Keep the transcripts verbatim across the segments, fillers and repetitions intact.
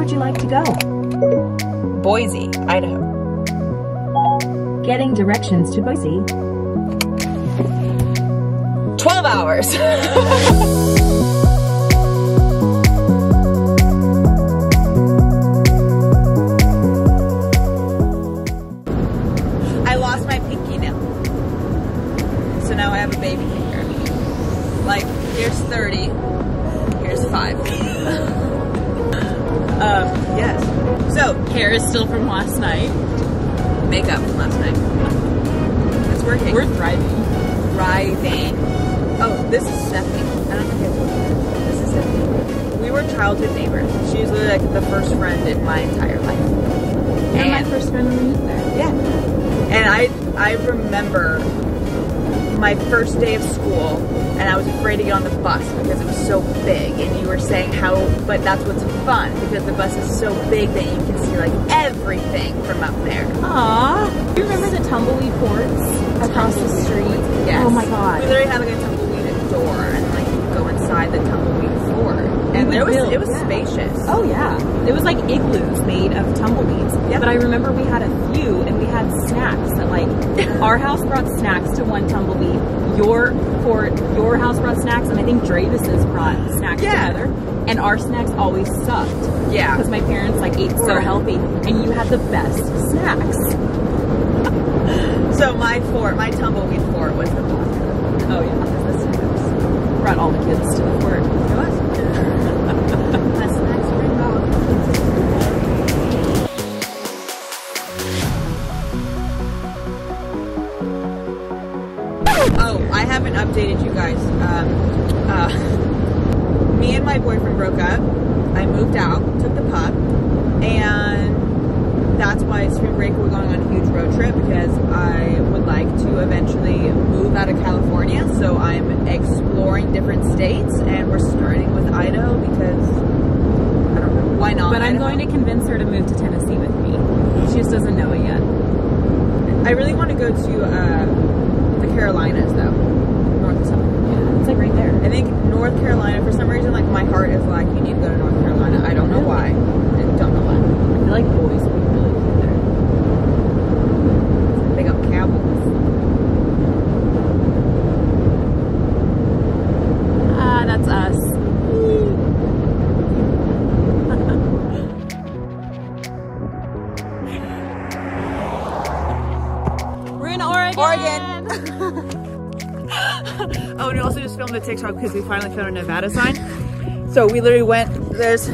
would you like to go? Boise, Idaho. Getting directions to Boise. twelve hours. Still from last night. Makeup from last night. It's working. We're thriving. Thriving. Oh, this is Stephanie. I don't know if you told you. This is Stephanie. We were childhood neighbors. She was literally like the first friend in my entire life. You're and my first friend when we lived there. Yeah. And I I remember my first day of school, and I was afraid to get on the bus because it was so big, and you were saying how, but that's what's fun, because the bus is so big that you can see like everything from up there. Aww. Do you remember the tumbleweed courts across the street? Yes. Oh my god. We literally had like a tumbleweed door, and like you go inside the tumbleweed floor. And there was, it was yeah. spacious. Oh yeah. It was like igloos made of tumbleweeds. Yep. But I remember we had a few, and we had snacks that like, our house brought snacks to one tumbleweed, your court, your house brought snacks, and I think Dravis's brought snacks yeah. together. And our snacks always sucked. Yeah. Because my parents like ate so healthy, and you had the best snacks. So my fort, my tumbleweed fort was the block. Oh yeah, the snacks. Brought all the kids to the fort. It was. The snacks bring all the kids. Oh, I haven't updated you guys. Um, uh, Me and my boyfriend broke up. I moved out, took the pup, and that's why spring break we're going on a huge road trip, because I would like to eventually move out of California. So I'm exploring different states, and we're starting with Idaho because I don't know why not. But I'm Idaho? going to convince her to move to Tennessee with me. She just doesn't know it yet. I really want to go to uh, the Carolinas though, north of something. It's like right there. I think North Carolina, for some reason, like my heart is like, you need to go to North Carolina. I don't know why. I don't know why. I feel like boys would be really cute there. They got cowboys. Ah, uh, that's us. Filmed the TikTok because we finally found a Nevada sign. So we literally went, there's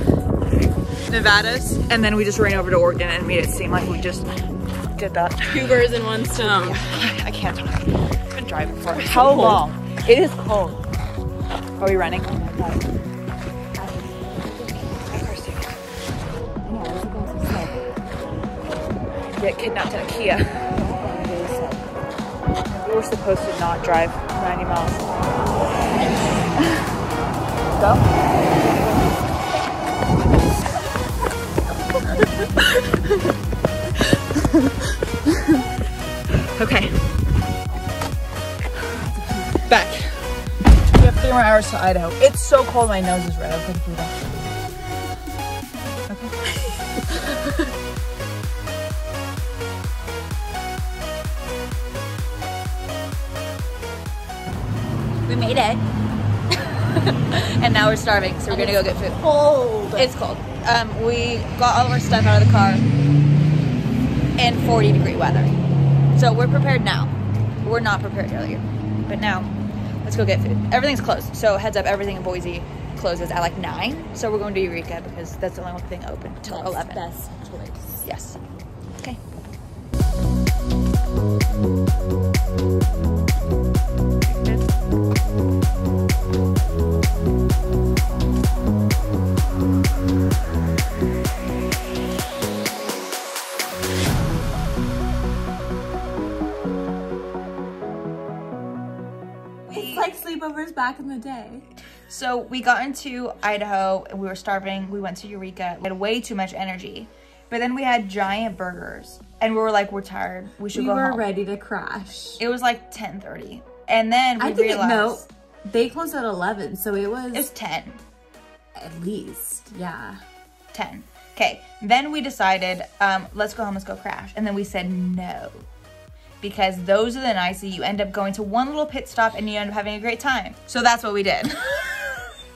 Nevadas, and then we just ran over to Oregon and made it seem like we just did that. Two birds in one stone. Yeah. I can't talk. I've been driving for it. How so long? It is cold. Are we running? Oh my god. Get kidnapped in IKEA. We were supposed to not drive ninety miles. Go. Okay. Back. We have three more hours to Idaho. It's so cold, my nose is red. I'm going to do that. Okay. We made it. And now we're starving, so we're and gonna go get food. Cold. It's cold. Um, we got all of our stuff out of the car in forty degree weather. So we're prepared now. We were not prepared earlier. But now, let's go get food. Everything's closed. So heads up, everything in Boise closes at like nine. So we're going to Eureka because that's the only thing open until eleven. Best choice. Yes. Okay. Back in the day. So we got into Idaho, and we were starving. We went to Eureka. We had way too much energy. But then we had giant burgers, and we were like, we're tired. We should we go home. We were ready to crash. It was like ten thirty. And then we I didn't realized. No, they closed at eleven, so it was. It's ten. At least, yeah. ten. Okay, then we decided, um, let's go home, let's go crash. And then we said no, because those are the nights that you end up going to one little pit stop and you end up having a great time. So that's what we did.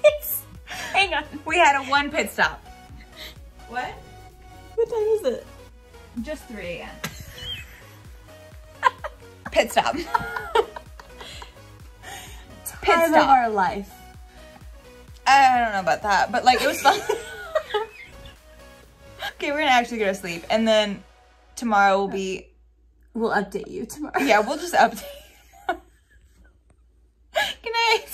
It's, hang on. We had a one pit stop. What? What time is it? Just three A M Pit stop. Pit stop of our life. I don't know about that, but like it was fun. Okay, we're gonna actually go to sleep, and then tomorrow will be. We'll update you tomorrow. Yeah, we'll just update you. Good night.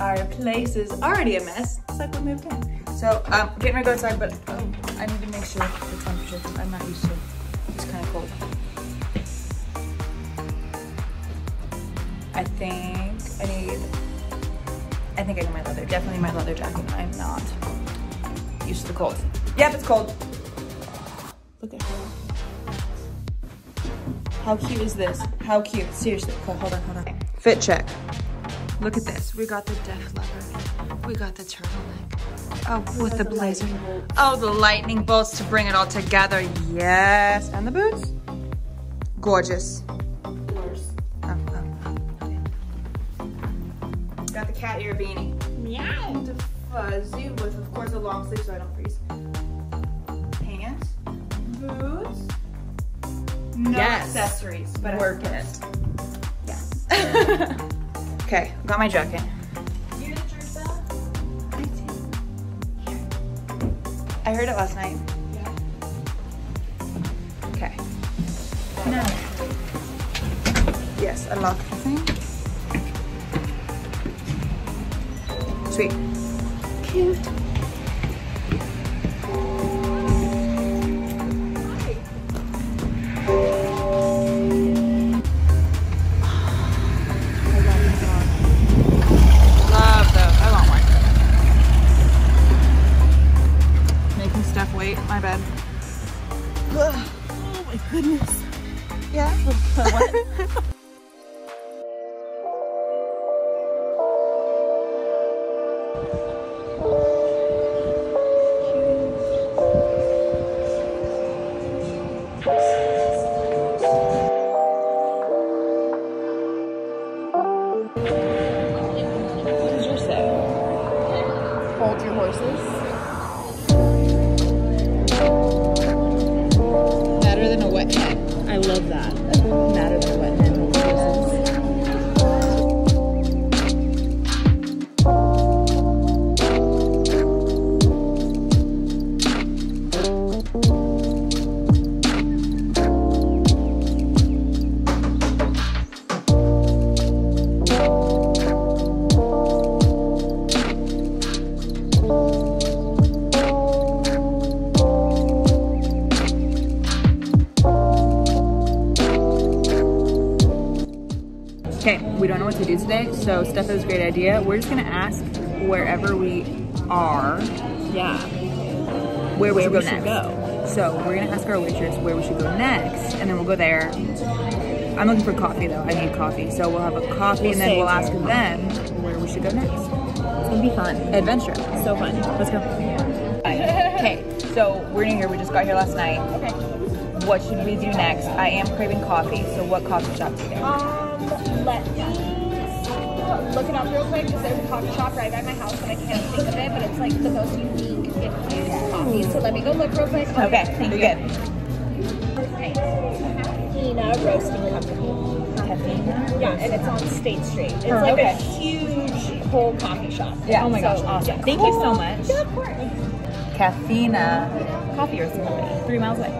Our place is already a mess. It's like we moved in. So I'm um, getting ready to go outside, but oh, I need to make sure the temperature, I'm not used to it. It's kind of cold. I think I need, I think I need my leather, definitely my leather jacket. I'm not used to the cold. Yep, it's cold. Look at her. How cute is this? How cute, seriously. Hold on, hold on. Fit check. Look at this. We got the Def Leppard. We got the turtleneck. Oh, with the blazer. Oh, the lightning bolts to bring it all together. Yes. And the boots. Gorgeous. Gorgeous. Um, um, okay. Got the cat ear beanie. Meow. And a fuzzy with, of course, a long sleeve so I don't freeze. Pants. Boots. No yes. accessories, but work it. Yeah. Okay, got my jacket. You hear the church bell? I did. Here. I heard it last night. Yeah. Okay. No. Yes, unlock the thing. Sweet. Cute. My bad. Ugh. Oh my goodness. Yeah. What? So Steph has a great idea. We're just gonna ask wherever we are. Yeah. Where we should go next. So we're gonna ask our waitress where we should go next, and then we'll go there. I'm looking for coffee though. I need coffee, so we'll have a coffee, and then we'll ask them where we should go next. It's gonna be fun. Adventure. So fun. Let's go. Okay. So we're new here. We just got here last night. Okay. What should we do next? I am craving coffee. So what coffee shop do you go? Um, let's. Look it up real quick because there's a coffee shop right by my house and I can't think of it, but it's like the most unique infused coffee. So let me go look real quick. Okay, okay thank you. Good. Okay. Cafeína Roasting Company. Cafeína? Yeah, and it's on State Street. It's like okay. a huge whole coffee shop. Yeah. Oh my so, gosh, awesome. Yeah, thank cool. you so much. Yeah, of course. Cafeína Coffee Roasting Company. Three miles away.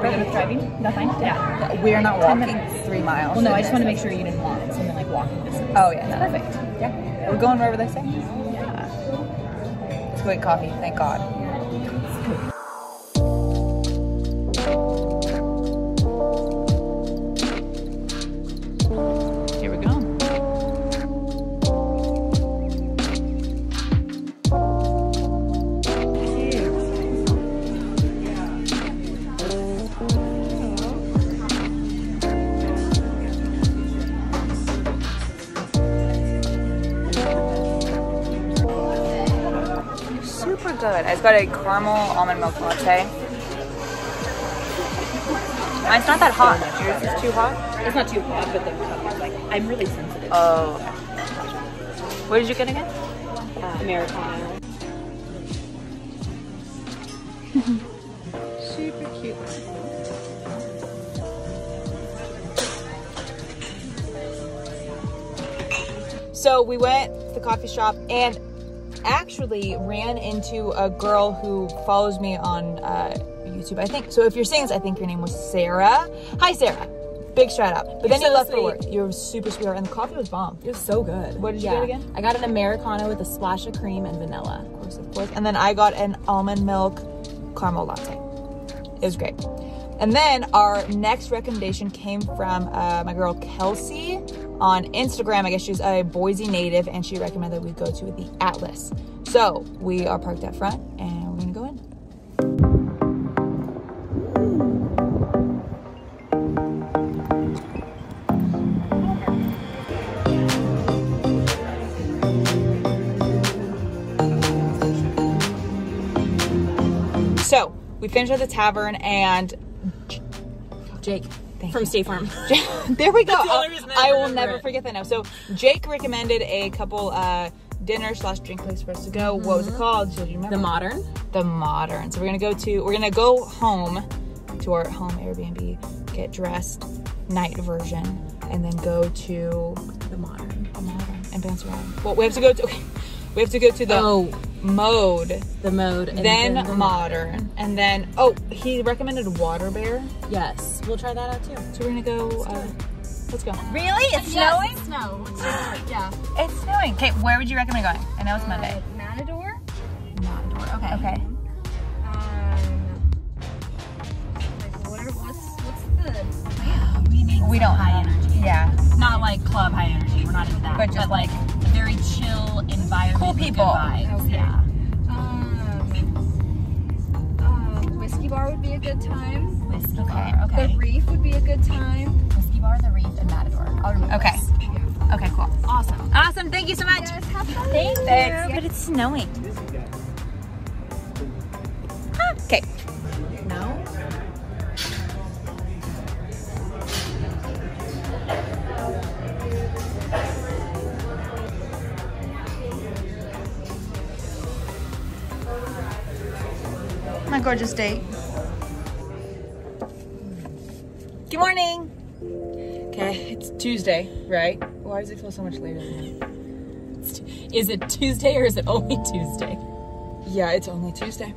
We're right. driving? That's fine? Yeah. yeah. We are not walking three miles. Well, no, I just want to make sure you didn't want something like walking distance. Oh, yeah. No. Perfect. Yeah. We're going wherever they say. Yeah. good coffee, thank God. Here we go. Good. I just got a caramel almond milk latte. And it's not that hot. Yours is too hot? It's not too hot, but the cup is like, I'm really sensitive. Oh. What did you get again? Uh, Americano. Super cute. So we went to the coffee shop and actually ran into a girl who follows me on uh, YouTube, I think. So if you're seeing this, I think your name was Sarah. Hi, Sarah. Big shout out. But you're then so you left sweet. for work. You were super sweetheart, and the coffee was bomb. It was so good. What did you yeah. get again? I got an Americano with a splash of cream and vanilla. Of course, of course. And then I got an almond milk caramel latte. It was great. And then our next recommendation came from uh, my girl Kelsey on Instagram. I guess she's a Boise native, and she recommended we go to the Atlas. So we are parked out front and we're gonna go in. So we finished at the tavern, and Jake Thank from you. State Farm. There we go. The I will never it. forget that now. So Jake recommended a couple uh, dinner slash drink place for us to go. Mm-hmm. What was it called? Do you remember? The Modern. The Modern. So we're gonna go to. We're gonna go home to our home Airbnb, get dressed, night version, and then go to the Modern. The Modern and bounce around. Well, we have to go to. Okay, we have to go to the. Oh. Mode, the mode, and then, then the modern. modern, and then oh, he recommended Water Bear. Yes, we'll try that out too. So we're gonna go. Let's, uh, let's go. Really? It's yes, snowing? It's snow. It's snowing. Yeah. It's snowing. Okay, where would you recommend going? I know it's uh, Monday. Matador. Matador. Okay. Okay. Um, what's what's the yeah, we need? We don't high have, energy. Yeah. Not like club high energy. We're not into that. But just but like. like very chill environment. Cool people. Vibes. Okay. Yeah. Um, uh, whiskey bar would be a good time. Whiskey okay, bar. Okay. The Reef would be a good time. Whiskey bar, the Reef, and Matador. I'll remember okay. This. Yeah. Okay. Cool. Awesome. Awesome. Thank you so much. Yes, have fun. Thanks. Thanks. But it's snowing. Ah, okay. No. My gorgeous date. Good morning. Okay, it's Tuesday, right? Why does it feel so much later than that? Is it Tuesday or is it only Tuesday? Yeah, it's only Tuesday.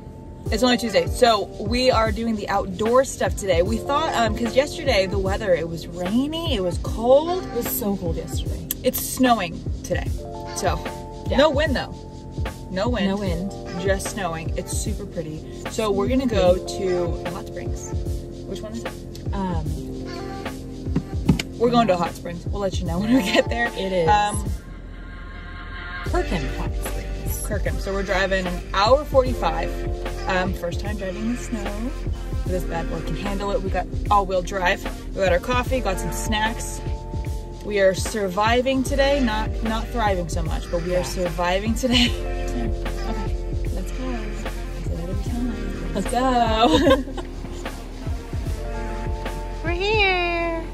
It's only Tuesday. So we are doing the outdoor stuff today. We thought, um, because yesterday the weather, it was rainy, it was cold. It was so cold yesterday. It's snowing today. So yeah. No wind though. No wind. No wind. Just snowing. It's super pretty. So we're gonna go to Hot Springs. Which one is it? Um, we're going to Hot Springs. We'll let you know when we get there. It is um, Kirkham Hot Springs. Kirkham. So we're driving an hour forty-five. Um, first time driving in the snow. This bad boy can handle it. We got all-wheel drive. We got our coffee. Got some snacks. We are surviving today. Not not thriving so much, but we are surviving today. Let's go. We're here.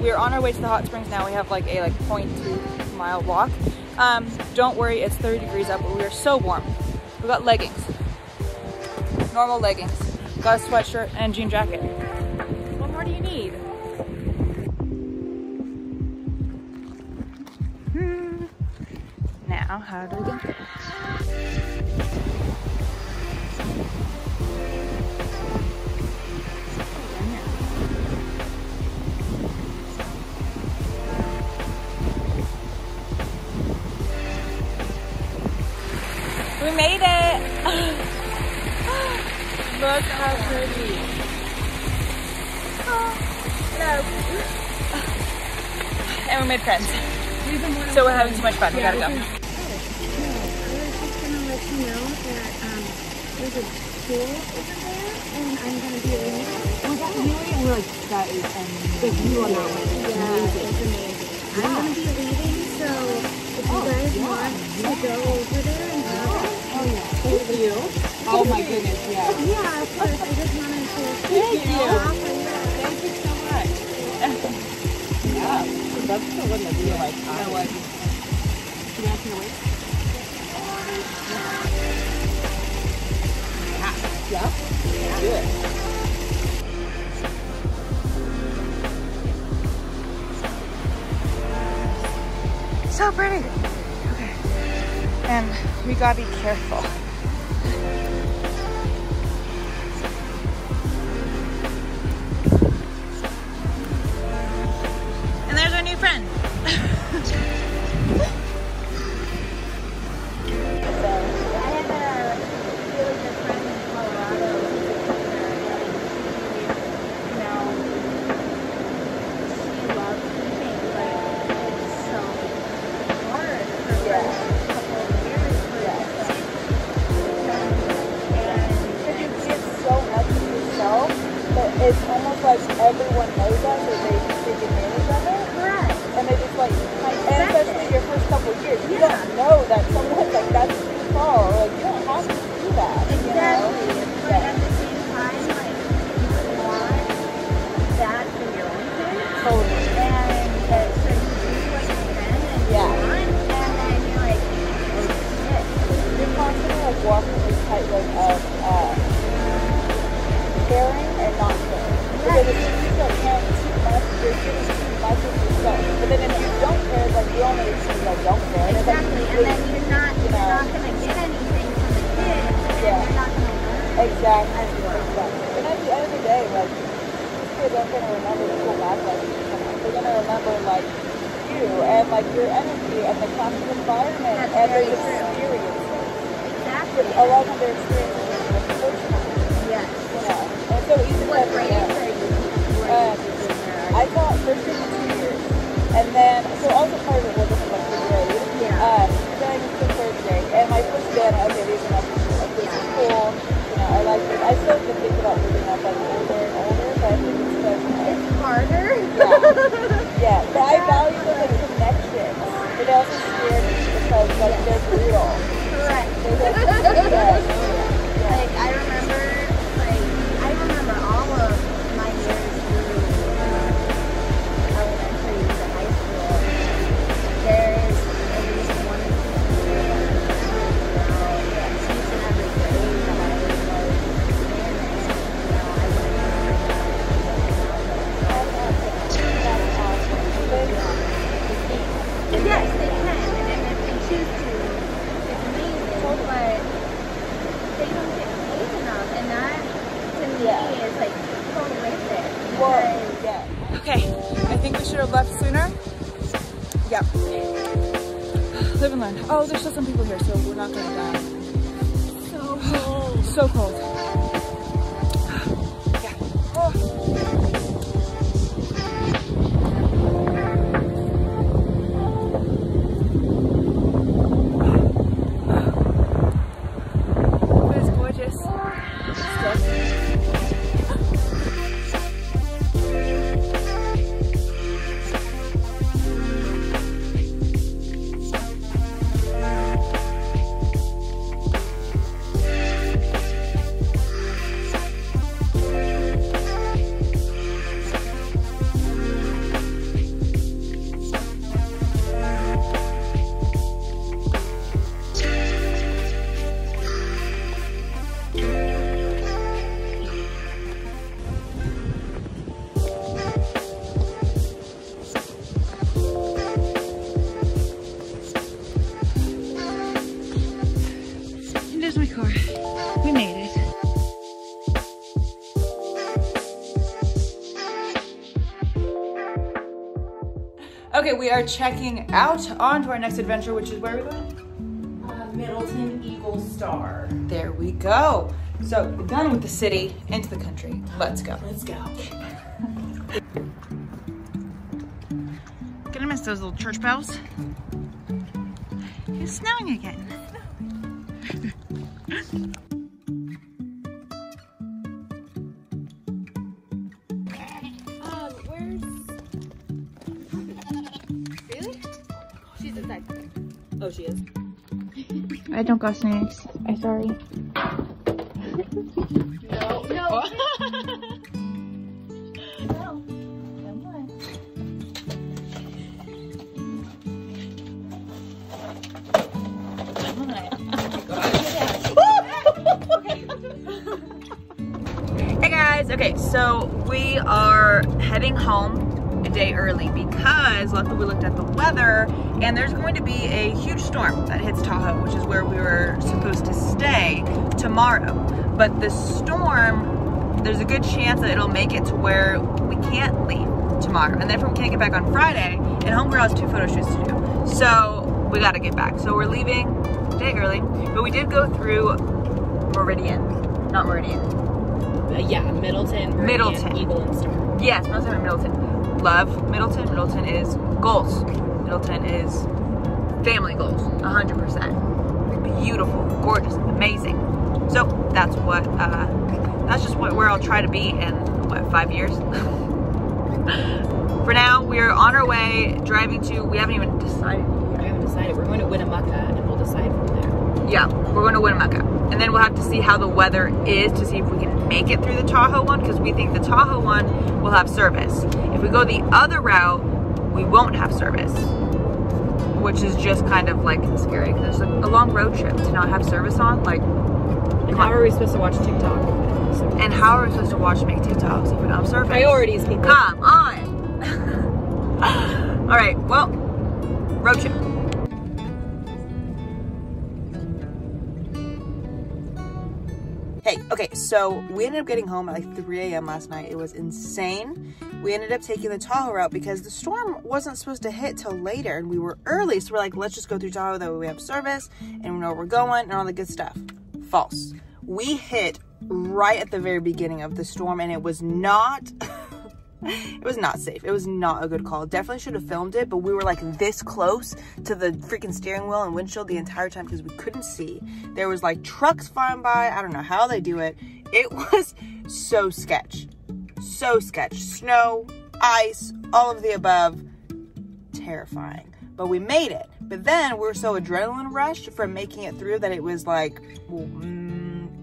We're on our way to the hot springs now. We have like a like zero point two mile walk. Um, don't worry, it's thirty degrees up, but we are so warm. We got leggings, normal leggings, got a sweatshirt and jean jacket. What more do you need? Now, right, I'll hide it again. We made it. Look how pretty. Oh, no. And we made friends. So we're having too much fun. Yeah, we gotta we go. Can, I was just gonna let you know that um, there's a pool over there, and I'm gonna be in it. Oh, that really, we're like, that is amazing. You are not winning. Yeah, amazing. It's amazing. Yeah. I'm gonna be leaving, so if you guys oh, yeah. want to go over there and grab oh, it, oh yeah, thank you. Oh my goodness, yeah. Yeah, of course. I just wanted to thank you. Thank you so much. Yeah. That's still wouldn't have been like, I would. Do you guys feel it? Yeah. Yeah? Yeah. Do it. So pretty. Okay. And we gotta be careful. Oh, there's still some people here, so we're not going to die. So cold. So cold. Yeah. Oh. But it's gorgeous. door. We made it. Okay, we are checking out onto our next adventure, which is where are we going? Uh, Middleton, Eagle Star. There we go. So we're done with the city, into the country. Let's go. Let's go. Gonna miss those little church bells. It's snowing again. Oh, she is. I don't got snakes. I'm sorry. No. No. No. Come on. Come on. Hey guys. Okay, so we are heading home a day early because luckily we looked at the weather and there's going to be a huge storm that hits Tahoe, which is where we were supposed to stay tomorrow. But the storm, there's a good chance that it'll make it to where we can't leave tomorrow. And then if we can't get back on Friday, and Homegirl has two photo shoots to do. So we gotta get back. So we're leaving a day early, but we did go through Meridian, not Meridian. Uh, yeah, Middleton, Meridian, Middleton. Eagle and Star. Yes, Middleton and Middleton. Love Middleton. Middleton is goals. Middleton is family goals, one hundred percent. Beautiful, gorgeous, amazing. So that's what, uh, that's just what, where I'll try to be in, what, five years? For now, we're on our way, driving to, we haven't even decided. We haven't decided. We're going to Winnemucca and we'll decide from there. Yeah, we're going to Winnemucca. And then we'll have to see how the weather is to see if we can make it through the Tahoe one, because we think the Tahoe one will have service. If we go the other route, we won't have service, which is just kind of like scary because it's a long road trip to not have service on. Like, and how are we supposed to watch TikTok? And how are we supposed to watch make TikToks if we don't have service? Priorities, people. Come on. All right. Well, road trip. Hey, okay, so we ended up getting home at like three A M last night. It was insane. We ended up taking the Tahoe route because the storm wasn't supposed to hit till later and we were early. So we're like, let's just go through Tahoe, that way we have service and we know where we're going and all the good stuff. False. We hit right at the very beginning of the storm and it was not, it was not safe. It was not a good call. Definitely should have filmed it, but we were like this close to the freaking steering wheel and windshield the entire time because we couldn't see. There was like trucks flying by. I don't know how they do it. It was so sketch. So sketch. Snow, ice, all of the above. Terrifying. But we made it. But then we were so adrenaline rushed from making it through that it was like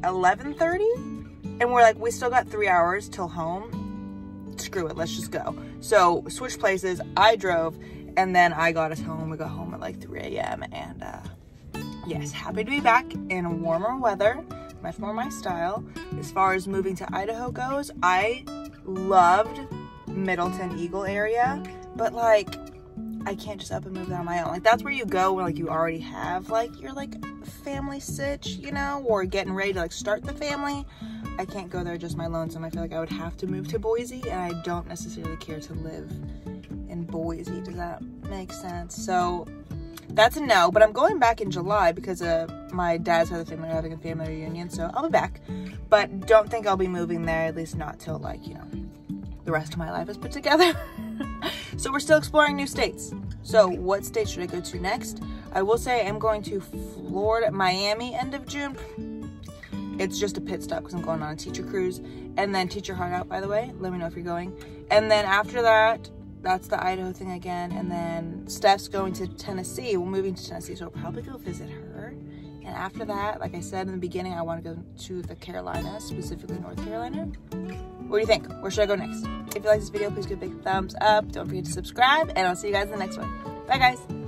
eleven thirty. And we're like, we still got three hours till home. Screw it, let's just go. So switch places, I drove, and then I got us home. We got home at like three A M and uh, yes, happy to be back in warmer weather, much more my style. As far as moving to Idaho goes, I loved Middleton Eagle area, but like, I can't just up and move that on my own. Like that's where you go when like you already have like your like family sitch, you know, or getting ready to like start the family. I can't go there just my lonesome. I feel like I would have to move to Boise and I don't necessarily care to live in Boise. Does that make sense? So that's a no, but I'm going back in July because uh, my dad's side of the family are having a family reunion, so I'll be back. But don't think I'll be moving there, at least not till like, you know, the rest of my life is put together. So we're still exploring new states. So what state should I go to next? I will say I'm going to Florida, Miami end of June. It's just a pit stop because I'm going on a teacher cruise. And then Teach Your Heart Out, by the way. Let me know if you're going. And then after that, that's the Idaho thing again. And then Steph's going to Tennessee. We're moving to Tennessee, so I'll probably go visit her. And after that, like I said in the beginning, I want to go to the Carolinas, specifically North Carolina. What do you think? Where should I go next? If you like this video, please give a big thumbs up. Don't forget to subscribe, and I'll see you guys in the next one. Bye, guys.